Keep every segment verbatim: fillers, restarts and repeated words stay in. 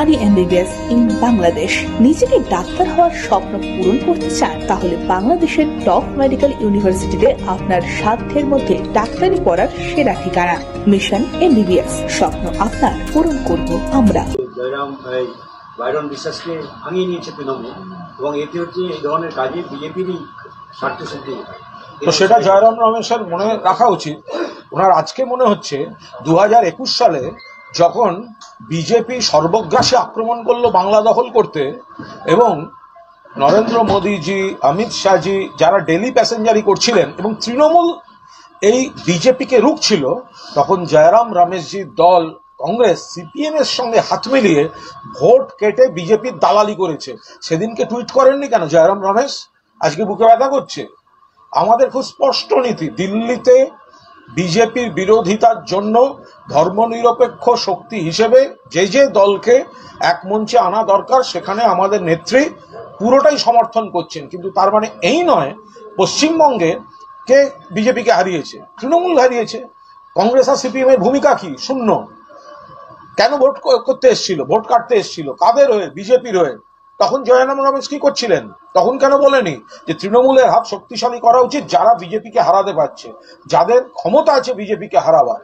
Rani MBBS in Bangladesh. নিজেকে doctor হওয়ার স্বপ্ন পূরণ করতে চান? তাহলে বাংলাদেশের টপ মেডিকেল ইউনিভার্সিটিতে আপনার সাধ্যের মধ্যে ডাক্তারি পড়ার সেরা ঠিকানা মিশন এমবিবিএস। স্বপ্ন আপনার পূরণ করব আমরা। জয়রাম ভাই বাইরন বিশ্বাসকে ভাঙিয়ে নিয়েছে তৃণমূল, এবং এতে হচ্ছে এই ধরনের কাজে বিজেপিরই স্বার্থ সিদ্ধি। তো সেটা জয়রাম রমেশের মনে রাখা উচিত। ওনার আজকে মনে হচ্ছে দু হাজার একুশ সালে যখন বিজেপি সর্বগ্রাসী আক্রমণ করলো বাংলা দখল করতে, এবং নরেন্দ্র মোদীজি, অমিত শাহজি যারা ডেলি প্যাসেঞ্জারি করছিলেন এবং তৃণমূল এই বিজেপিকে রুখছিল, তখন জয়রাম রমেশজির দল কংগ্রেস সিপিএম এর সঙ্গে হাত মিলিয়ে ভোট কেটে বিজেপির দালালি করেছে। সেদিনকে টুইট করেননি কেন জয়রাম রমেশ? আজকে বুকে ব্যথা করছে। আমাদের খুব স্পষ্ট নীতি, দিল্লিতে বিজেপির বিরোধিতার জন্য ধর্মনিরপেক্ষ শক্তি হিসেবে যে যে দলকে এক মঞ্চে আনা দরকার সেখানে আমাদের নেত্রী পুরোটাই সমর্থন করছেন, কিন্তু তার মানে এই নয় পশ্চিমবঙ্গে কে বিজেপিকে হারিয়েছে, তৃণমূল হারিয়েছে। কংগ্রেস আর সিপিএমের ভূমিকা কি? শূন্য। কেন ভোট করতে এসেছিল? ভোট কাটতে এসেছিল কাদের হয়ে? বিজেপির হয়ে। তখন জয়রাম রমেশ কি করছিলেন? তখন কেন বলেনি যে তৃণমূলের হাত শক্তিশালী করা উচিত যারা বিজেপিকে হারাতে পারছে, যাদের ক্ষমতা আছে বিজেপিকে হারাবার।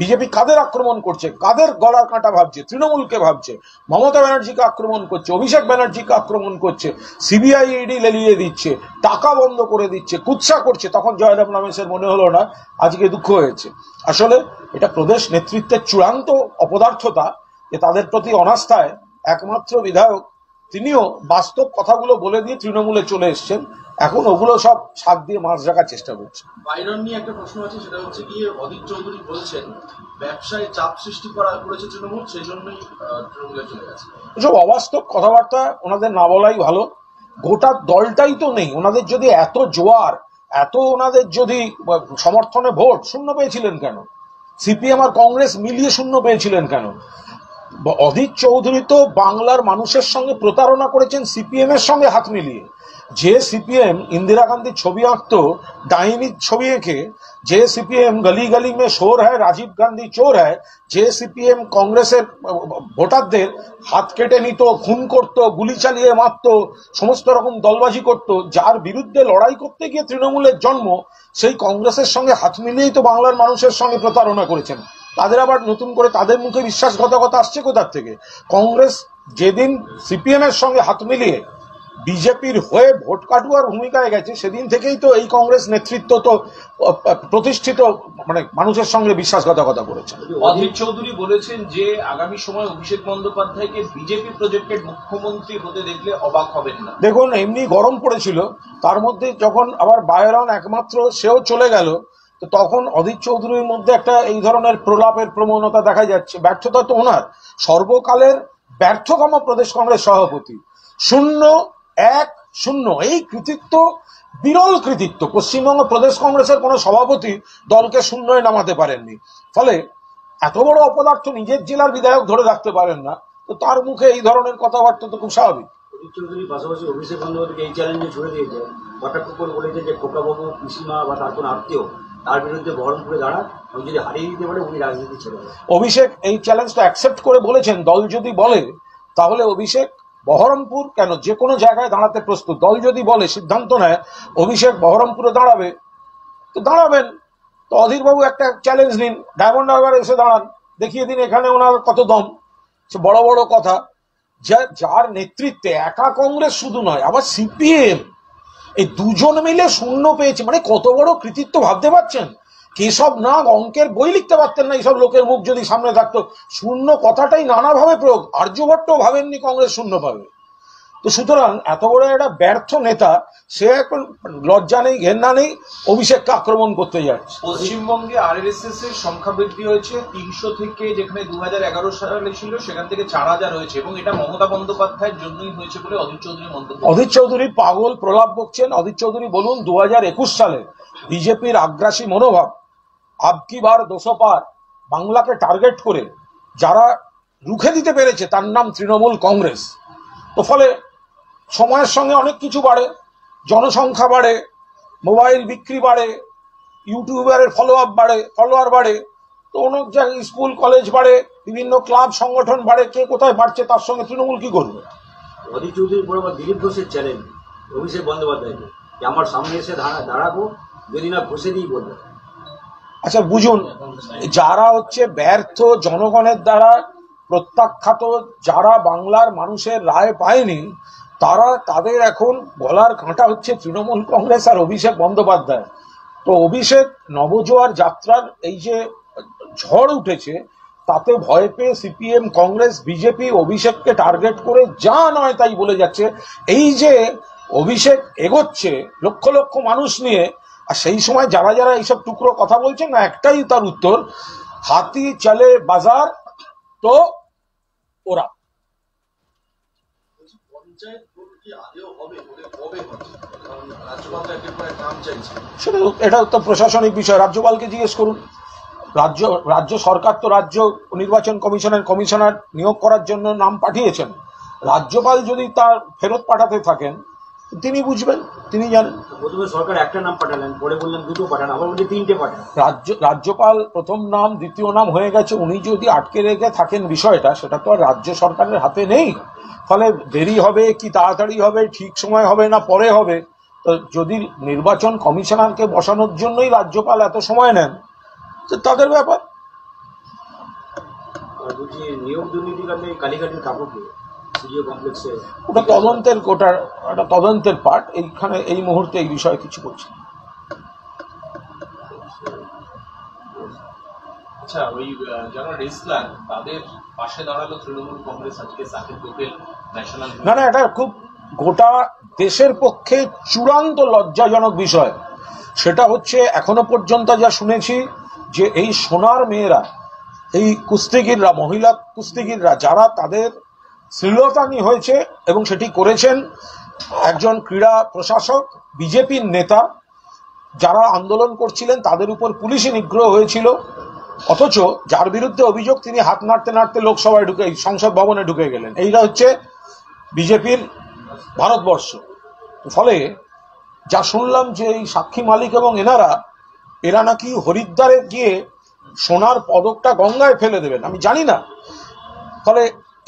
বিজেপি কাদের আক্রমণ করছে, কাদের গলার কাঁটা ভাবছে? তৃণমূলকে ভাবছে। মমতা ব্যানার্জিকে আক্রমণ করছে, অভিষেক ব্যানার্জিকে আক্রমণ করছে, সিবিআই ইডি লেলিয়ে দিচ্ছে, টাকা বন্ধ করে দিচ্ছে, কুৎসা করছে। তখন জয়রাম রমেশের মনে হলো না? আজকে দুঃখ হয়েছে। আসলে এটা প্রদেশ নেতৃত্বের চূড়ান্ত অপদার্থতা যে তাদের প্রতি অনাস্থায় একমাত্র বিধায়ক তিনিও বাস্তব কথাগুলো বলে দিয়ে তৃণমূলে চলে এসছেন, এখন ওগুলো সব ছাদ দিয়ে মাছ রাখার চেষ্টা করছে। বাইরন নিয়ে একটা প্রশ্ন আছে, সেটা হচ্ছে কি অধীর চৌধুরী বলছেন ব্যবসায় চাপ সৃষ্টি করা করেছে তৃণমূল, সেই জন্যই তৃণমূলে চলে গেছে। এসব অবাস্তব কথাবার্তা ওনাদের না বলাই ভালো। গোটা দলটাই তো নেই। ওনাদের যদি এত জোয়ার, এত ওনাদের যদি সমর্থনে ভোট, শূন্য পেয়েছিলেন কেন? সিপিএম আর কংগ্রেস মিলিয়ে শূন্য পেয়েছিলেন কেন? অধীর চৌধুরী তো বাংলার মানুষের সঙ্গে প্রতারণা করেছেন সিপিএম এর সঙ্গে হাত মিলিয়ে। যে সিপিএম ইন্দিরা গান্ধীর ছবি আঁকতো ডাইনি ছবি এঁকে, যে সিপিএম গলি গলি মে শোর হ্যায় রাজীব গান্ধী চোর হ্যায়, যে সিপিএম কংগ্রেসের ভোটারদের হাত কেটে নিত, খুন করত, গুলি চালিয়ে মারত, সমস্ত রকম দলবাজি করত, যার বিরুদ্ধে লড়াই করতে গিয়ে তৃণমূলের জন্ম, সেই কংগ্রেসের সঙ্গে হাত মিলিয়েই তো বাংলার মানুষের সঙ্গে প্রতারণা করেছেন। তাদের আবার নতুন করে তাদের মুখে বিশ্বাসঘাতকতা আসছে কোথার থেকে? কংগ্রেস যেদিন সিপিএম এর সঙ্গে হাত মিলিয়ে বিজেপির হয়ে ভোট কাটুয়ার ভূমিকায় গেছে, সেদিন থেকেই তো এই কংগ্রেস নেতৃত্ব তো প্রতিষ্ঠিত মানে মানুষের সঙ্গে বিশ্বাসঘাতকতা করেছে। অধীর চৌধুরী বলেছেন যে আগামী সময় অভিষেক বন্দ্যোপাধ্যায়কে বিজেপি প্রজেক্টেড মুখ্যমন্ত্রী হতে দেখলে অবাক হবেন না। দেখুন, এমনি গরম পড়েছিল, তার মধ্যে যখন আবার বাইরন একমাত্র সেও চলে গেল, তখন অধীর চৌধুরীর মধ্যে একটা এই ধরনের প্রলাপের প্রবণতা দেখা যাচ্ছে। ব্যর্থতা তো ওনার, সর্বকালের ব্যর্থতম প্রদেশ কংগ্রেস সভাপতি। শূন্য এক শূন্য, এই কৃতিত্ব বিরল কৃতিত্ব। পশ্চিমবঙ্গ প্রদেশ কংগ্রেসের কোনো সভাপতি দলকে শূন্যে নামাতে পারেননি। ফলে এত বড় অপদার্থ নিজের জেলার বিধায়ক ধরে রাখতে পারেন না, তো তার মুখে এই ধরনের কথাবার্তা তো খুব স্বাভাবিক। অধীর চৌধুরীর পাশাপাশি অভিষেক বন্দ্যোপাধ্যায়কে এই চ্যালেঞ্জে ছুড়ে দিয়েছে, কটাক্ষ করে বলেছে যে খোকাবাবু, পিসিমা বা তার কোনো আত্মীয় তার বিরুদ্ধে বহরমপুরে দাঁড়া, উনি যদি হারিয়ে দিতে পারে উনি রাজনীতি ছেড়ে দেবেন। অভিষেক এই চ্যালেঞ্জটা অ্যাকসেপ্ট করে বলেছেন দল যদি বলে, তাহলে অভিষেক বহরমপুর কেন যে কোনো জায়গায় দাঁড়াতে প্রস্তুত। দল যদি বলে, সিদ্ধান্ত নেয় অভিষেক বহরমপুরে দাঁড়াবে, তো দাঁড়াবেন। তো অধীরবাবু একটা চ্যালেঞ্জ নিন, ডায়মন্ড হারবারে এসে দাঁড়ান, দেখিয়ে দিন এখানে ওনার কত দম। সে বড় বড় কথা, যা যার নেতৃত্বে একা কংগ্রেস শুধু নয়, আবার সিপিএম এই দুজন মিলে শূন্য পেয়েছে, মানে কত বড় কৃতিত্ব ভাবতে পারছেন? কেসব নাগ অঙ্কের বই লিখতে পারতেন না এইসব লোকের মুখ যদি সামনে থাকতো। শূন্য কথাটাই নানাভাবে প্রয়োগ, আর্যভট্ট ভাবেননি কংগ্রেস শূন্য পাবে। তো সুতরাং এত বড় একটা ব্যর্থ নেতা, সে এখন লজ্জা নেই, ঘেন্না নেই, অভিষেককে আক্রমণ করতে যাচ্ছে। পশ্চিমবঙ্গে আরএলএসএস এর সংখ্যা বৃদ্ধি হয়েছে তিনশো থেকে, যেখানে দু হাজার এগারো সালে ছিল সেখান থেকে চার হাজার হয়েছে, এবং এটা মমতা বন্দ্যোপাধ্যায়ের জন্যই হয়েছে বলে অধীর চৌধুরী মন্তব্য। অধীর চৌধুরী পাগল প্রলাপ বকছেন। অধীর চৌধুরী বলুন দু হাজার একুশ সালে বিজেপির আগ্রাসী মনোভাব, আবকি বার দোষো পার, বাংলাকে টার্গেট করে যারা রুখে দিতে পেরেছে তার নাম তৃণমূল কংগ্রেস। তো ফলে সময়ের সঙ্গে অনেক কিছু বাড়ে, জনসংখ্যা বাড়ে, মোবাইল বিক্রি বাড়ে, ইউটিউবারের ফলো আপ বাড়ে, ফলোয়ার বাড়ে, তো অনেক জায়গায় স্কুল কলেজ বাড়ে, विभिन्न क्लाब संगठन बाढ़े के कोथाय बाढ़ছে তার সঙ্গে তৃণমূল কি করবে। অধীর চৌধুরীর পরে আবার দিলীপ ঘোষের চ্যালেঞ্জ অভিষেক বন্দ্যোপাধ্যায়কে যে আমার সামনে এসে দাঁড়াবো যদি না ঘোষেরই বলবো। আচ্ছা বুঝুন, যারা হচ্ছে ব্যর্থ জনগণের দ্বারা প্রত্যাখ্যাত, যারা বাংলার মানুষের রায় পায়নি, তারা তাদের এখন গলার কাঁটা হচ্ছে তৃণমূল কংগ্রেস আর অভিষেক বন্দ্যোপাধ্যায়। তো অভিষেক নবজোয়ার যাত্রার এই যে ঝড় উঠেছে তাতে ভয় পেয়ে সিপিএম কংগ্রেস বিজেপি অভিষেককে টার্গেট করে যা নয় তাই বলে যাচ্ছে। এই যে অভিষেক এগোচ্ছে লক্ষ লক্ষ মানুষ নিয়ে, আর সেই সময় যারা যারা এইসব টুকরো কথা বলছেন না, একটাই তার উত্তর, হাতি চলে বাজার তো ওরা। এটা তো প্রশাসনিক বিষয়, রাজ্যপালকে জিজ্ঞেস করুন। রাজ্য রাজ্য সরকার তো রাজ্য নির্বাচন কমিশনের কমিশনার নিয়োগ করার জন্য নাম পাঠিয়েছেন, রাজ্যপাল যদি তার ফেরত পাঠাতে থাকেন তিনি বুঝবেন, তিনি জানেন। প্রথমে সরকার একটা নাম পাঠালেন, পরে বললেন দুটো পাঠান, আবার বললেন তিনটে পাঠান। রাজ্য রাজ্যপাল প্রথম নাম দ্বিতীয় নাম হয়ে গেছে, উনি যদি আটকে রেখে থাকেন বিষয়টা, সেটা তো আর রাজ্য সরকারের হাতে নেই। ফলে দেরি হবে কি তাড়াতাড়ি হবে, ঠিক সময় হবে না পরে হবে। তো যদি নির্বাচন কমিশনারকে বসানোর জন্যই রাজ্যপাল এত সময় নেন, তাদের ব্যাপার। ওটা তদন্তের কোটার একটা তদন্তের পার্ট, এইখানে এই মুহূর্তে এই বিষয়ে কিছু বলছি। আচ্ছা ওই যারা রেসলার তাদের পাশে দাঁড়ালো তৃণমূল কংগ্রেস আজকে, সাকিব গোপেল ন্যাশনাল, না না এটা খুব গোটা দেশের পক্ষে চূড়ান্ত লজ্জাজনক বিষয়। সেটা হচ্ছে এখনো পর্যন্ত যা শুনেছি যে এই সোনার মেয়েরা, এই কুস্তিগিররা, মহিলা কুস্তিগিররা যারা তাদের শ্লীলতানি হয়েছে এবং সেটি করেছেন একজন ক্রীড়া প্রশাসক বিজেপির নেতা, যারা আন্দোলন করছিলেন তাদের উপর পুলিশি নিগ্রহ হয়েছিল, অথচ যার বিরুদ্ধে অভিযোগ তিনি হাত নাড়তে নাড়তে লোকসভায় ঢুকে সংসদ ভবনে ঢুকে গেলেন। এইটা হচ্ছে বিজেপির ভারতবর্ষ। ফলে যা শুনলাম যে এই সাক্ষী মালিক এবং এনারা এরা নাকি হরিদ্বারে গিয়ে সোনার পদকটা গঙ্গায় ফেলে দেবেন, আমি জানি না। ফলে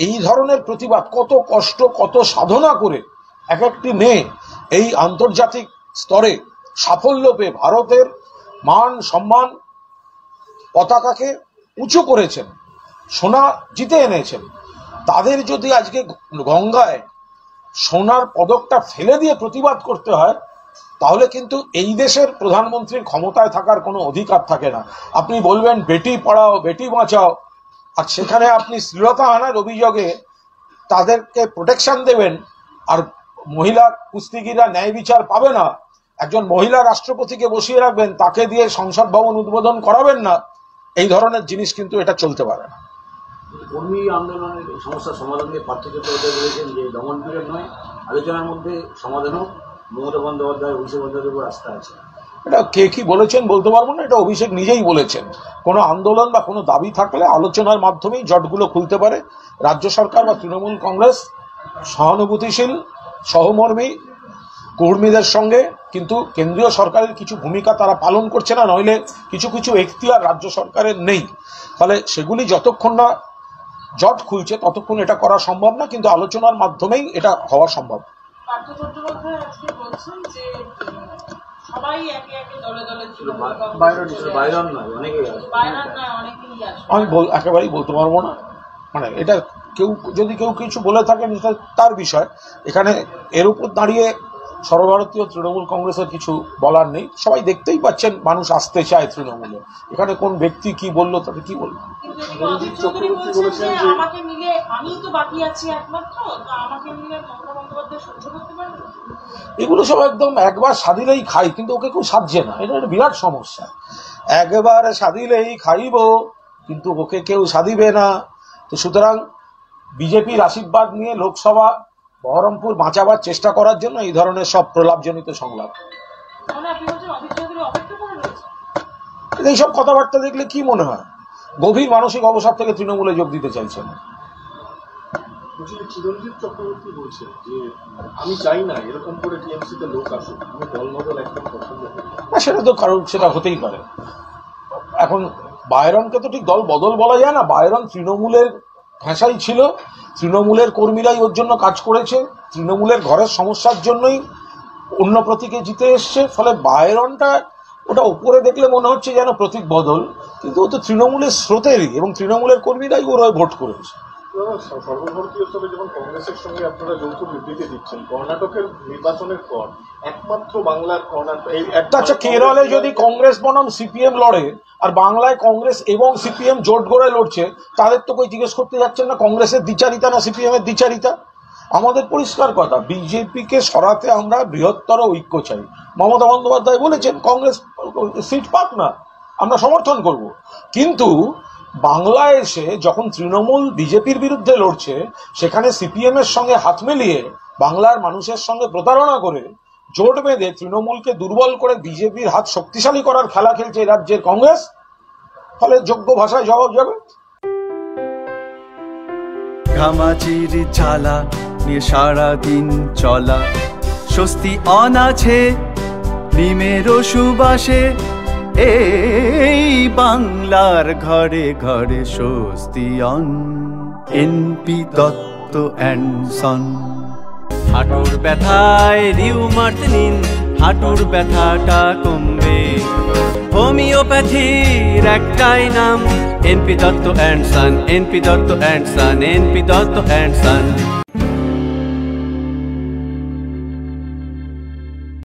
এই ধরনের প্রতিবাদ কত কষ্ট কত সাধনা করে এক একটি মেয়ে এই আন্তর্জাতিক স্তরে সাফল্য পেয়ে ভারতের মান সম্মান পতাকাকে উঁচু করেছেন, সোনা জিতে এনেছেন, তাদের যদি আজকে গঙ্গায় সোনার পদকটা ফেলে দিয়ে প্রতিবাদ করতে হয়, তাহলে কিন্তু এই দেশের প্রধানমন্ত্রীর ক্ষমতায় থাকার কোনো অধিকার থাকে না। আপনি বলবেন বেটি পড়াও বেটি বাঁচাও, আর সেখানে আপনি শ্লীলতা আনার অভিযোগে তাদেরকে প্রোটেকশন দেবেন, আর মহিলা কুস্তিগিররা ন্যায় বিচার পাবে না, একজন মহিলা রাষ্ট্রপতিকে বসিয়ে রাখবেন, তাকে দিয়ে সংসদ ভবন উদ্বোধন করাবেন না, এই ধরনের জিনিস কিন্তু এটা চলতে পারে না। কর্মী আন্দোলনের সমস্যার সমাধান নিয়ে পার্থক্য করতে বলেছেন যে দমনপীড়ন নয়, আলোচনার মধ্যে সমাধান হোক, মমতা বন্দ্যোপাধ্যায় অভিষেক বন্দ্যোপাধ্যায়ের উপর আস্থা আছে। এটা কে কি বলেছেন বলতে পারবো না, এটা অভিষেক নিজেই বলেছেন। কোনো আন্দোলন বা কোনো দাবি থাকলে আলোচনার মাধ্যমেই জটগুলো খুলতে পারে। রাজ্য সরকার বা তৃণমূল কংগ্রেস সহানুভূতিশীল, সহমর্মী কর্মীদের সঙ্গে, কিন্তু কেন্দ্রীয় সরকারের কিছু ভূমিকা তারা পালন করছে না, নইলে কিছু কিছু এখতিয়ার রাজ্য সরকারের নেই। ফলে সেগুলি যতক্ষণ না জট খুলছে ততক্ষণ এটা করা সম্ভব না, কিন্তু আলোচনার মাধ্যমেই এটা হওয়া সম্ভব। আমি একেবারেই বলতে পারবো না, মানে এটা কেউ যদি কেউ কিছু বলে থাকেন তার বিষয়, এখানে এর উপর দাঁড়িয়ে সর্বভারতীয় তৃণমূল কংগ্রেসের কিছু বলার নেই। সবাই দেখতেই পাচ্ছেন মানুষ আসতে চায় তৃণমূলে, এখানে কোন ব্যক্তি কি বললো তাকে কি বললো। এগুলো সব একদম একবার সাধিলেই খাই, কিন্তু ওকে কেউ সাধছে না, এটা একটা বিরাট সমস্যা। একবার সাধিলেই খাইব কিন্তু ওকে কেউ সাধিবে না। তো সুতরাং বিজেপির আশীর্বাদ নিয়ে লোকসভা বহরমপুর বাঁচাবার চেষ্টা করার জন্য এই ধরনের সব প্রলাপজনিত সংলাপ, এইসব কথাবার্তা দেখলে কি মনে হয় গভীর মানসিক অবসাদ থেকে তৃণমূলে যোগ দিতে চাইছেন। চিরঞ্জিত চক্রবর্তী বলছে যে আমি চাই না এরকম করে টিএমসি তে লোক আসুক, আমি দলবদল একদম পছন্দ করি না। সেটা তো কারণ সেটা হতেই পারে, এখন বায়রনকে তো ঠিক দল বদল বলা যায় না, বায়রন তৃণমূলের ভাষাই ছিল, তৃণমূলের কর্মীরাই ওর জন্য কাজ করেছে, তৃণমূলের ঘরের সমস্যার জন্যই অন্য প্রতীকে জিতে এসছে। ফলে বায়রনটা ওটা উপরে দেখলে মনে হচ্ছে যেন প্রতীক বদল, কিন্তু ও তো তৃণমূলের স্রোতেরই এবং তৃণমূলের কর্মীরাই ওর হয়ে ভোট করেছে। সর্বভারতীয় স্তরে যখন কংগ্রেসের সঙ্গে আপনারা যৌথ বিবৃতি দিচ্ছেন কর্ণাটকের নির্বাচনের পর একমাত্র বাংলার কর্ণাটক, কেরলে যদি কংগ্রেস বনাম সিপিএম লড়ে আর বাংলায় কংগ্রেস এবং সিপিএম জোট গড়ে লড়ছে, তাদের তো কই জিজ্ঞেস করতে যাচ্ছেন না কংগ্রেসের দ্বিচারিতা না সিপিএম এর দ্বিচারিতা। আমাদের পরিষ্কার কথা, বিজেপিকে সরাতে আমরা বৃহত্তর ঐক্য চাই। মমতা বন্দ্যোপাধ্যায় বলেছেন কংগ্রেস সিট পাক না, আমরা সমর্থন করব, কিন্তু বাংলায় এসে যখন তৃণমূল বিজেপির বিরুদ্ধে লড়ছে সেখানে সিপিএম এর সঙ্গে হাত মিলিয়ে বাংলার মানুষের সঙ্গে প্রতারণা করে জোট বেঁধে তৃণমূলকে দুর্বল করে বিজেপির হাত শক্তিশালী করার খেলা খেলছে এই রাজ্যের কংগ্রেস। ফলে যোগ্য ভাষায় জবাব যাবে। ঘামাচির জ্বালা নিয়ে সারাদিন চলা, স্বস্তি অনাছে নিমের সুবাসে, এই বাংলার ঘরে ঘরে স্বস্তি অন। N P Dutta and son. হাঁটুর ব্যথায় রিউমার্ট নিন, হাঁটুর ব্যথাটা কমবে, হোমিওপ্যাথির একটাই নাম N P Dutta and son. N P Dutta and son, N P Dutta and Son.